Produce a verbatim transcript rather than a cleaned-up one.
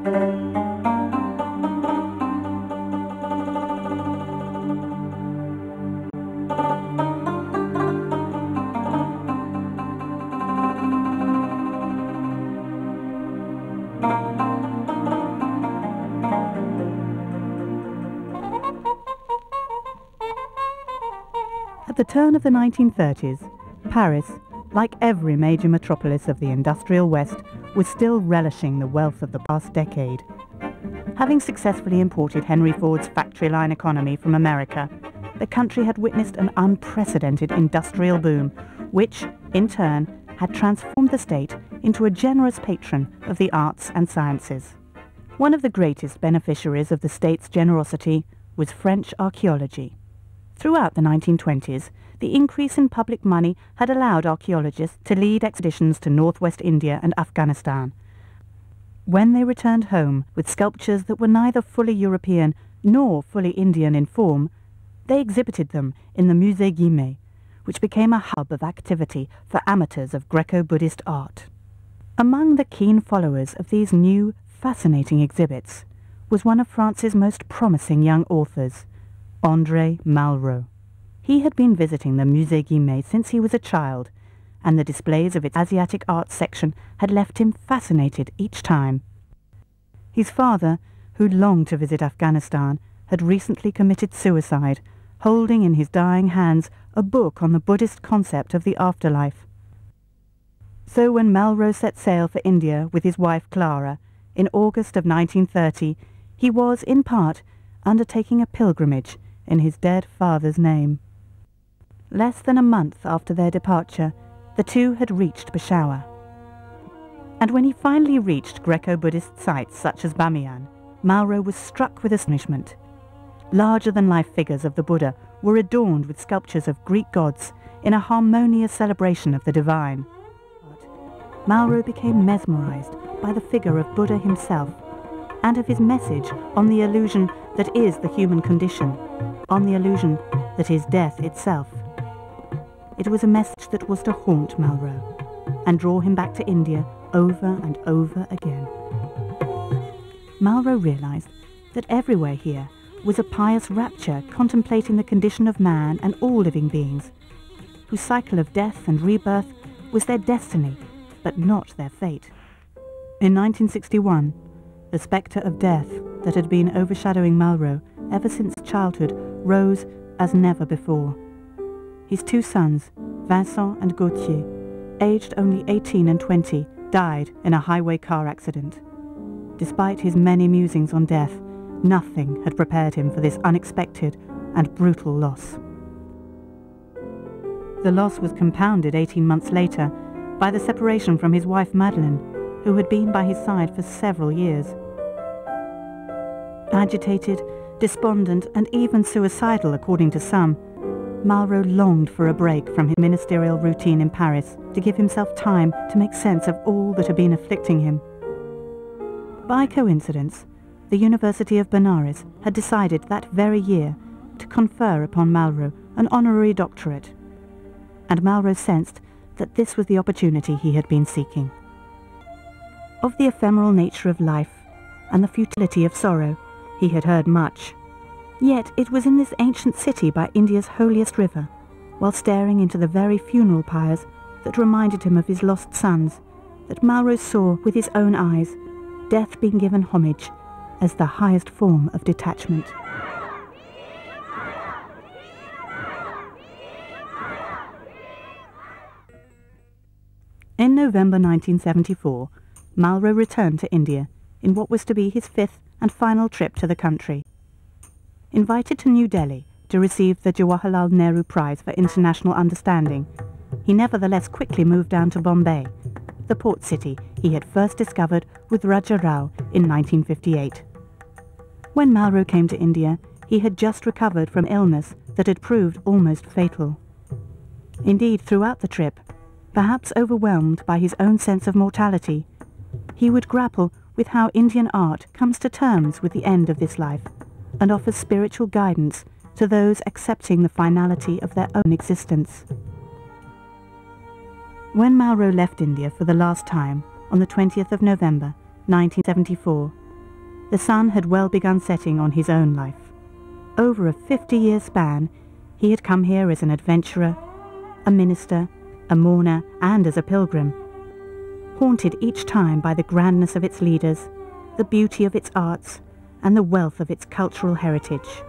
At the turn of the nineteen thirties, Paris, like every major metropolis of the industrial West, was still relishing the wealth of the past decade. Having successfully imported Henry Ford's factory line economy from America, the country had witnessed an unprecedented industrial boom, which, in turn, had transformed the state into a generous patron of the arts and sciences. One of the greatest beneficiaries of the state's generosity was French archaeology. Throughout the nineteen twenties, the increase in public money had allowed archaeologists to lead expeditions to northwest India and Afghanistan. When they returned home with sculptures that were neither fully European nor fully Indian in form, they exhibited them in the Musée Guimet, which became a hub of activity for amateurs of Greco-Buddhist art. Among the keen followers of these new, fascinating exhibits was one of France's most promising young authors, André Malraux. He had been visiting the Musée Guimet since he was a child, and the displays of its Asiatic arts section had left him fascinated each time. His father, who longed to visit Afghanistan, had recently committed suicide, holding in his dying hands a book on the Buddhist concept of the afterlife. So when Malraux set sail for India with his wife Clara in August of nineteen thirty, he was, in part, undertaking a pilgrimage in his dead father's name. Less than a month after their departure, the two had reached Peshawar. And when he finally reached Greco-Buddhist sites such as Bamiyan, Malraux was struck with astonishment. Larger-than-life figures of the Buddha were adorned with sculptures of Greek gods in a harmonious celebration of the divine. Malraux became mesmerized by the figure of Buddha himself and of his message on the illusion that is the human condition, on the illusion that is death itself. It was a message that was to haunt Malraux and draw him back to India over and over again. Malraux realized that everywhere here was a pious rapture contemplating the condition of man and all living beings, whose cycle of death and rebirth was their destiny, but not their fate. In nineteen sixty-one, the spectre of death that had been overshadowing Malraux ever since childhood rose as never before. His two sons, Vincent and Gauthier, aged only eighteen and twenty, died in a highway car accident. Despite his many musings on death, nothing had prepared him for this unexpected and brutal loss. The loss was compounded eighteen months later by the separation from his wife Madeleine, who had been by his side for several years. Agitated, despondent, and even suicidal, according to some, Malraux longed for a break from his ministerial routine in Paris to give himself time to make sense of all that had been afflicting him. By coincidence, the University of Benares had decided that very year to confer upon Malraux an honorary doctorate, and Malraux sensed that this was the opportunity he had been seeking. Of the ephemeral nature of life and the futility of sorrow, he had heard much. Yet it was in this ancient city by India's holiest river, while staring into the very funeral pyres that reminded him of his lost sons, that Malraux saw with his own eyes death being given homage as the highest form of detachment. In November nineteen seventy-four, Malraux returned to India in what was to be his fifth and final trip to the country. Invited to New Delhi to receive the Jawaharlal Nehru Prize for International Understanding, he nevertheless quickly moved down to Bombay, the port city he had first discovered with Raja Rao in nineteen fifty-eight. When Malraux came to India, he had just recovered from illness that had proved almost fatal. Indeed, throughout the trip, perhaps overwhelmed by his own sense of mortality, he would grapple with how Indian art comes to terms with the end of this life and offers spiritual guidance to those accepting the finality of their own existence. When Malraux left India for the last time on the twentieth of November nineteen seventy-four, the sun had well begun setting on his own life. Over a fifty-year span, he had come here as an adventurer, a minister, a mourner, and as a pilgrim, haunted each time by the grandness of its leaders, the beauty of its arts, and the wealth of its cultural heritage.